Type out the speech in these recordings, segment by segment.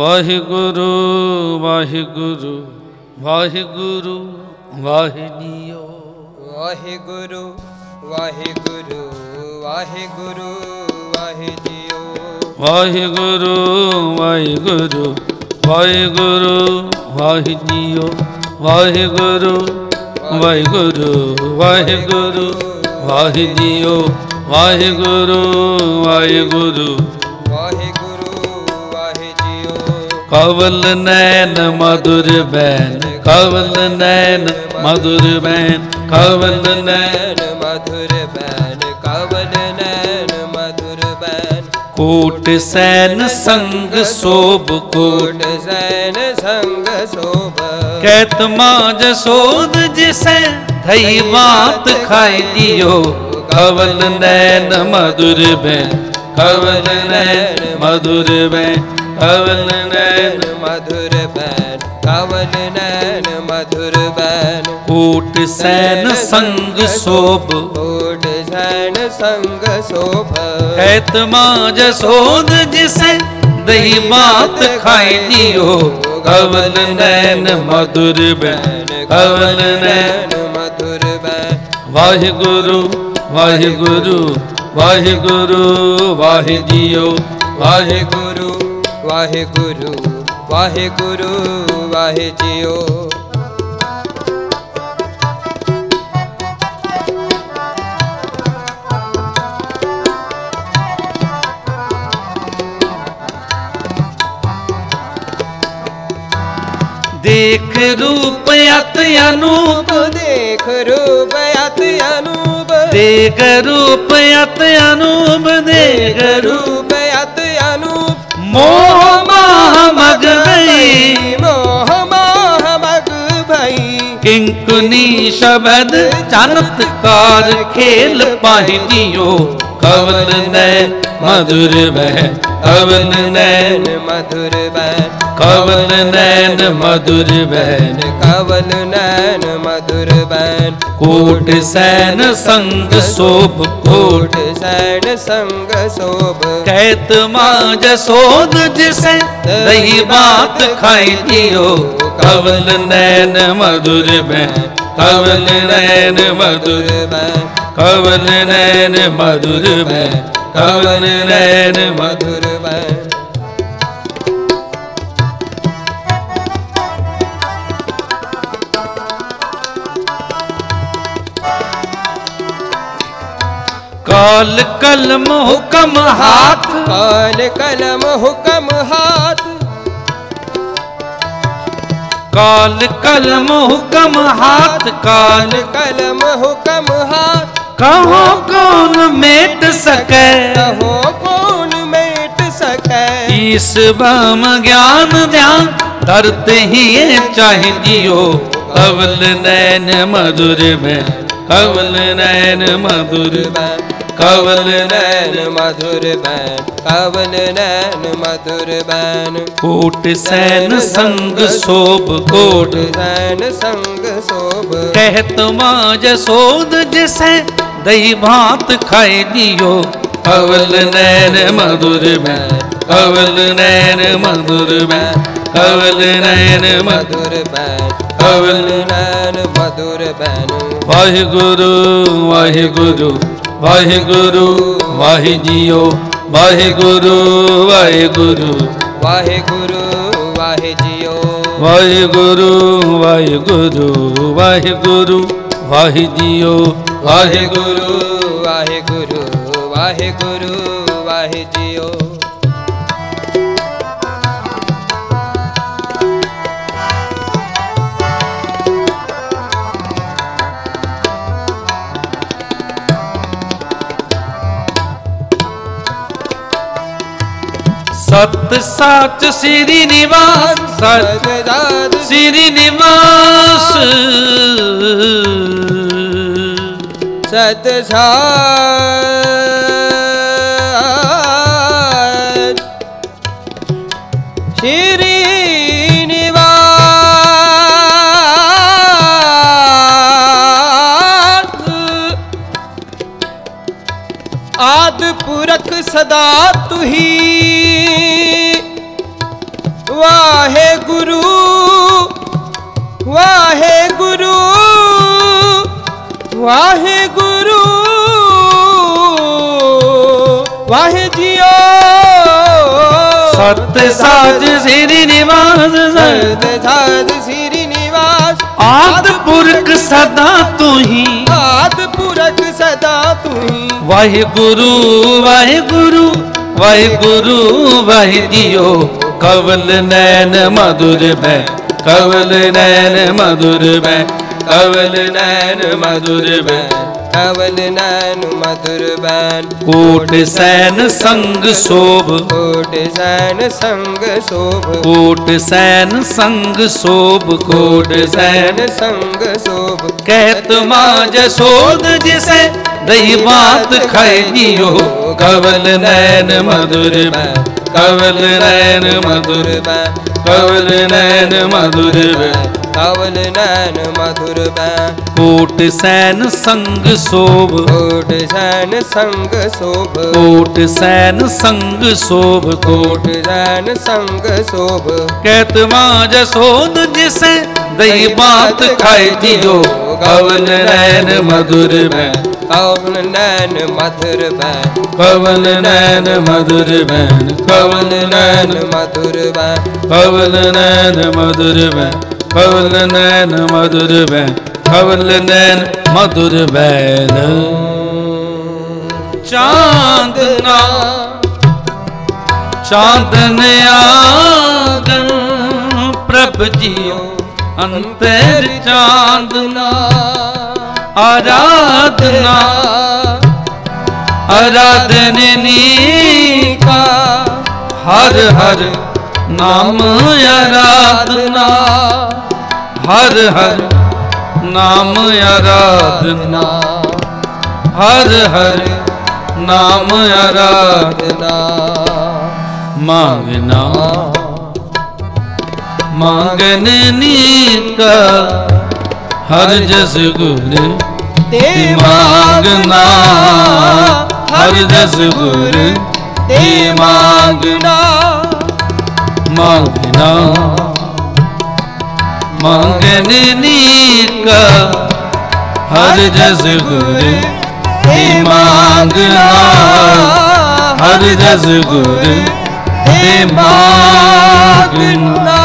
वाहिगुरु वाहिगुरु वाहिगुरु वाहिनियो वाहिगुरु वाहिगुरु वाहिगुरु वाहिनियो वाहिगुरु वाहिगुरु वाहिगुरु वाहिनियो वाहिगुरु वाहिगुरु वाहिगुरु वाहिनियो वाहिगुरु वाहिगुरु कवल नैन मधुर बैन कवल नैन मधुर बैन कवल नैन मधुर बैन कवल नैन मधुर बैन कोट सैन संग शोभ कोट सैन संग शोभ कहत माज सोध जिसे धई बात खाई दियो कवल नैन मधुर बैन कवल नैन मधुर बैन कवल नैन मधुर बैन कवल नैन मधुर बैन कोट सैन संग शोभ कोट सैन संग शोभ कहत माज सोध जिसे दही बात खाई दियो कवल नैन मधुर बैन कवल नैन मधुर बैन वाहिगुरु वाहिगुरु वाहिगुरु वाहिदियो वाहिगुरु वाहेगुरु वाहेगुरु वाहे जियो देख रूप अत अनूप देख रूप अत अनूप देख रूप अत अनूप देख रूप अत अनूप मोह माह मग भई मोह माह मग भई किंकुनी शब्द चमत्कार खेल पाहियो कवल नैन मधुर बहन कवल नैन मधुर बहन कवल नैन मधुर बहन कवल नैन मधुर बहन कोट सैन संग शोभ कोट सैन संग शोभ कहत माज सोध जिसे दही बात खाई दियो कवल नैन मधुर बहन कवल नैन मधुर बहन कवल नैन मधुर बहन कवल नैन मधुर बहन काल कलम हुक्म हाथ काल कलम हुक्म हाथ काल कलम हुक्म हाथ काल कलम हुक्म हाथ कहो कौन मेट सके कहो कौन मेट सके इस बम ज्ञान ध्यान धरते ही चाहे जियो कवल नैन मधुर में कवल नैन मधुर में कवल नैन मधुर बैन कवल नैन मधुर बैन कोट सैन संग शोभ कोट सैन संग शोभ कहत माज सोध जिसे दही भात खाई दियो कवल नैन मधुर बैन कवल नैन मधुर बैन कवल नैन मधुर बैन कवल नैन मधुर बैन वाहिगुरु वाहिगुरु वाहेगुरु वाहे जियो वाहेगुरु वाहेगुरु वाहेगुरु वाहे जियो वाहेगुरु वाहेगुरु वाहेगुरु वाहे जियो वाहेगुरु वाहेगुरु वाहेगुरु वाहे जियो सत साच श्रीनिवास सत साच श्रीनिवास सत साच श्रीनिवास आदि पुरख सदा तुही वाहेगुरु वाहेगुरु वाहेगुरु वाहे जियो सत साज श्रीनिवास सत साज श्रीनिवास आदि पुरख सदा तू ही आदि पुरख सदा तू ही वाहेगुरु वाहेगुरु वाहेगुरु वाहे जियो कवल नैन मधुर बै कवल नैन मधुर बै कवल नैन मधुर बै कवल नैन मधुर बैन कोट सैन संग शोभ कोट सैन संग शोभ कोट सैन संग शोभ कोट सैन संग शोभ कहत माज शोध जिसे दही बात खाइयो कवल नैन मधुर बै कवल नैन मधुर बै कवल नैन मधुर बै कवल नैन मधुर बै कोट सैन संग शोभ कोट सैन संग शोभ कोट सैन संग शोभ कोट सैन संग शोभ कहत माज सोध जिसे दही बात खाए जियो कवल नैन मधुर बै कवल नैन मधुर बै कवल नैन मधुर बै कवल नैन मधुर बै कवल नैन मधुर बै कवल नैन मधुर बै कवल नैन मधुर बैन चांदना चांदन आगन प्रभ जियो अंतर चांदना आराधना आराधनी का हर हर नाम आराधना हर हर नाम आराधना हर हर नाम आराधना मांगना मांगनी का हर जस गुर ते मांगना हर जस गुर ते मांगना मांगना मांगनी का हर जस गुर ते मांगना हर जस गुर ते मांगना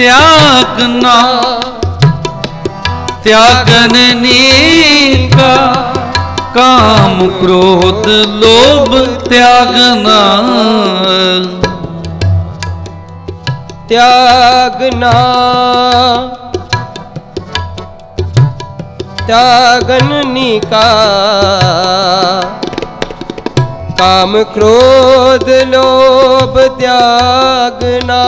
त्यागना त्यागनी का काम क्रोध लोभ त्यागना त्यागना त्यागनी का काम क्रोध लोभ त्यागना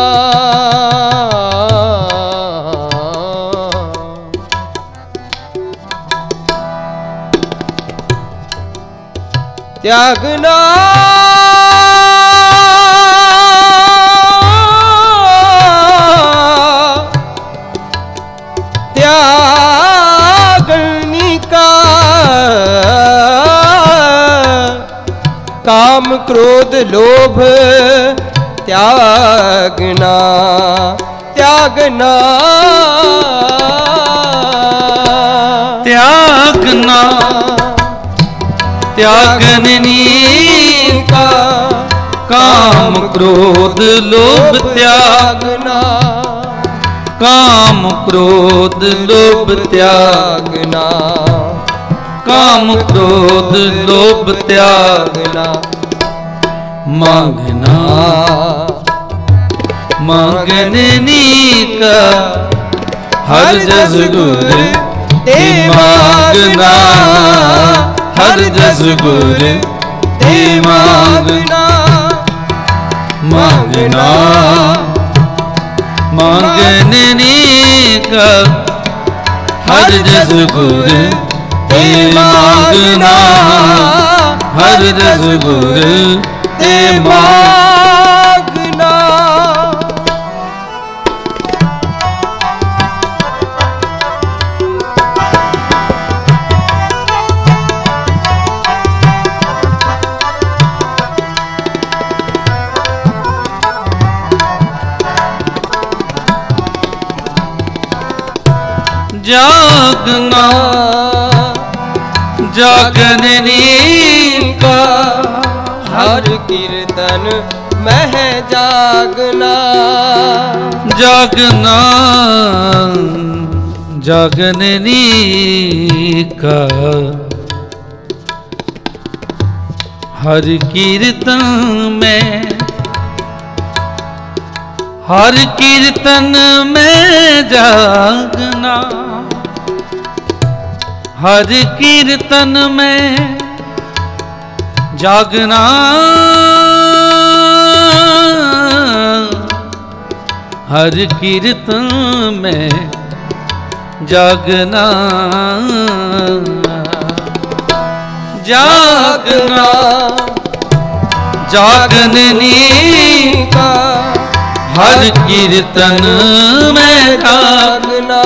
त्यागना त्यागनी का काम क्रोध लोभ त्यागना त्यागना त्यागना त्यागनी का काम क्रोध लोभ त्यागना काम क्रोध लोभ त्यागना काम क्रोध लोभ त्यागना मांगना मांगनी का हर जस गुर ते मांगना हर जस गुर ते मांगना मांगना मांगनी का हर जस गुर ते मांगना हर रसगुर ते मांगना। जागना जागने का हर कीर्तन मह जागना। जागना जागने का हर कीर्तन में, हर कीर्तन में जागना। हर कीर्तन में जागना, हर कीर्तन में जागना। जागना जागने का हर कीर्तन में जागना।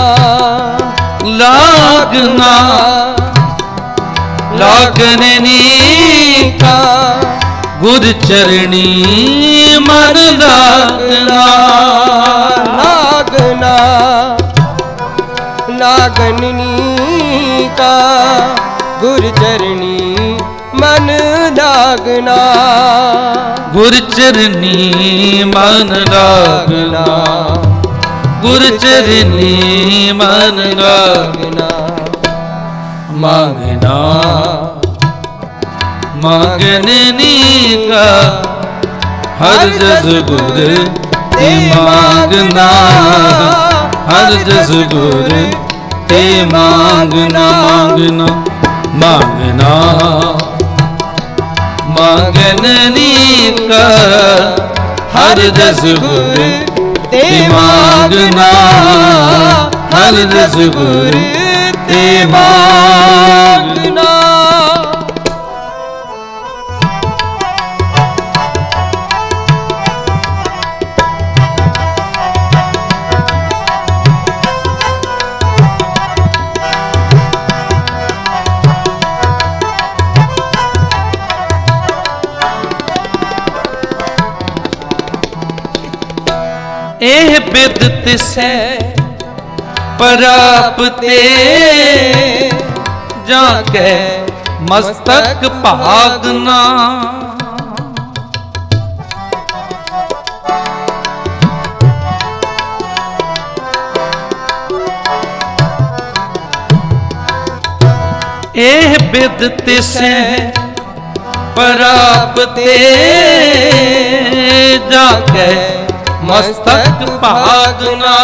लागना लागने का गुरु चरणी मन लागना। लागना लागनी का गुरु चरणी मन लागना। गुरु चरणी मन लागना। गुरु चरणी मन लागना। मांगना मांगने का हर जस गुर ते मांगना। हर जस गुर ते मांगना। मांगना मांगना मांगने का हर जस गुर ते मांगना। हर जस गुर ते मांगना। एह बिदत से परापते जाके मस्तक भागना। एह बिदत से परापते जाके मस्तक भागना।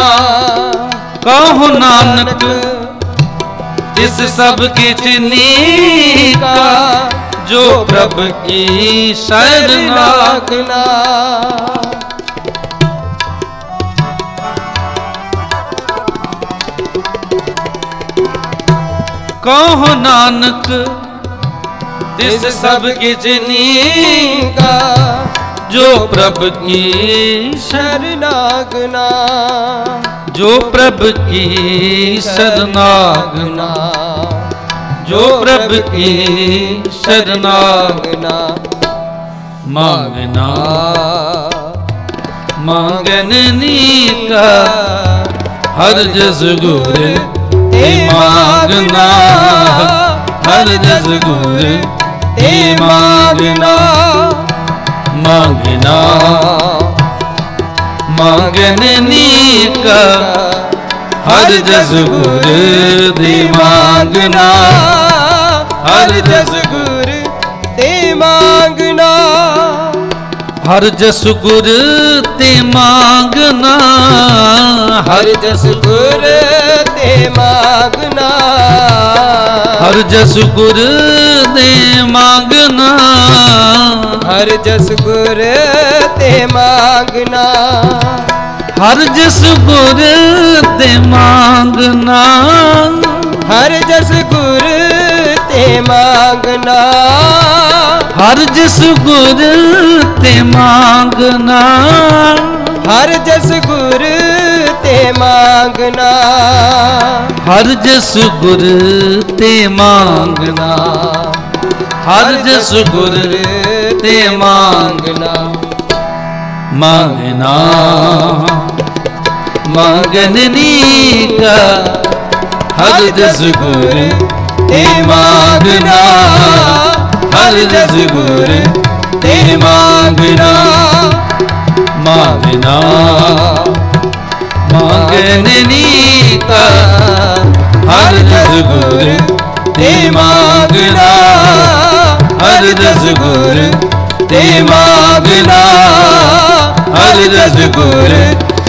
कहो नानक इस सब कितनी का जो प्रभु की शरण लागना। कहो नानक इस सब कितनी का जो प्रभु की शरणागना। जो प्रभु की शरणागना। जो प्रभु की शरणागना। मांगना मांगने का हर जस गुर ते मांगना। हर जस गुर ते मांगना। मांगना मांगने का हर जस गुर ते मांगना। हर जस गुर ते मांगना। हर जस गुर ते मांगना। हर जस गुर ते मांगना। हर जस गुर ते मांगना। हर जस गुर ते मांगना। हर जस गुर ते मांगना। हर जस गुर मांगना, हर जस गुर ते मांगना, हर जस गुर ते मांगना, हर जस गुर ते मांगना, हर जस गुर ते मांगना, मांगना मांगनी का हर जस गुर ते मांगना, हर जस गुर ते मांगना, मांगना मांगनी का हर जस गुर ते मांगना, हर जस गुर ते मांगना, हर जस गुर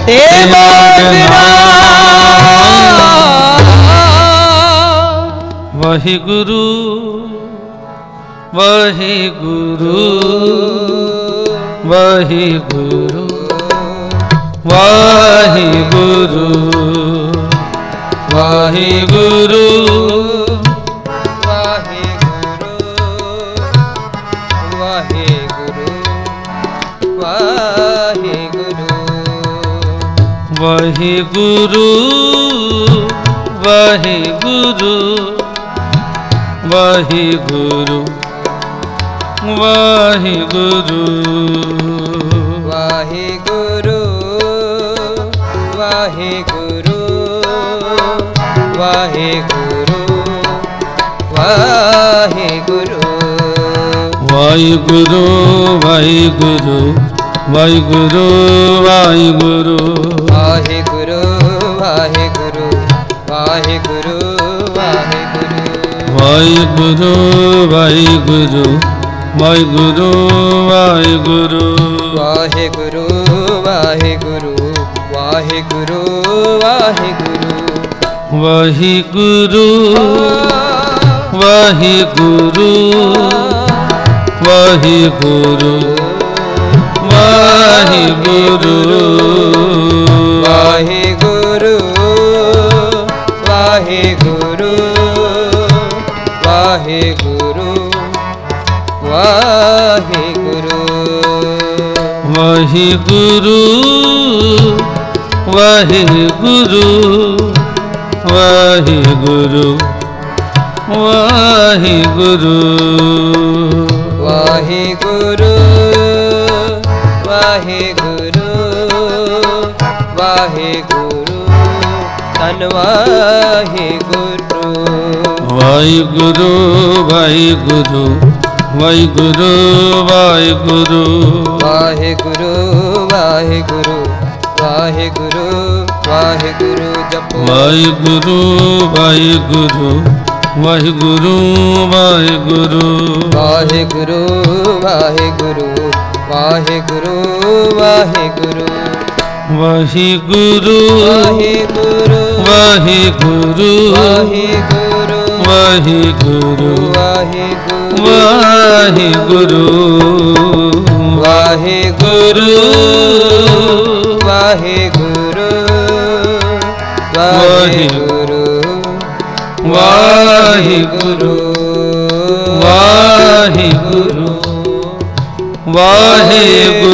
ते मांगना। वाहेगुरु वाहेगुरु वाहेगुरु वाहेगुरु वाहेगुरु वाहेगुरु वाहेगुरु वाहेगुरु वाहेगुरु वाहेगुरु वाहेगुरु वाहेगुरु वाहेगुरु वाहेगुरु वाहेगुरु वाहेगुरु वाहेगुरु वाहेगुरु वाहेगुरु वाहेगुरु वाहेगुरु वाहेगुरु वाहेगुरु वाहेगुरु वाहेगुरु वाहेगुरु वाहेगुरु वाहेगुरु वाहेगुरु वाहेगुरु वाहेगुरु वाहेगुरु वाहेगुरु वाहेगुरु वाहेगुरु वाहेगुरु वाहेगुरु वाहेगुरु वाहेगुरु वाहेगुरु वाहेगुरु वाहेगुरु वाहेगुरु तन वाहेगुरु वाहेगुरु वाहेगुरु वाहेगुरु वाहेगुरु वाहेगुरु वाहेगुरु वाहेगुरु वाहेगुरु जपो वाहेगुरु वाहेगुरु वाहेगुरु वाहेगुरु वाहेगुरु वाहेगुरु वाहेगुरु वाहेगुरु वाहेगुरु वाहेगुरु वाहेगुरु वाहेगुरु वाहेगुरु वाहेगुरु वाहेगुरु वाहेगुरु वाहेगुरु वाहेगुरु वाहेगुरु वाहेगुरु वाहेगुरु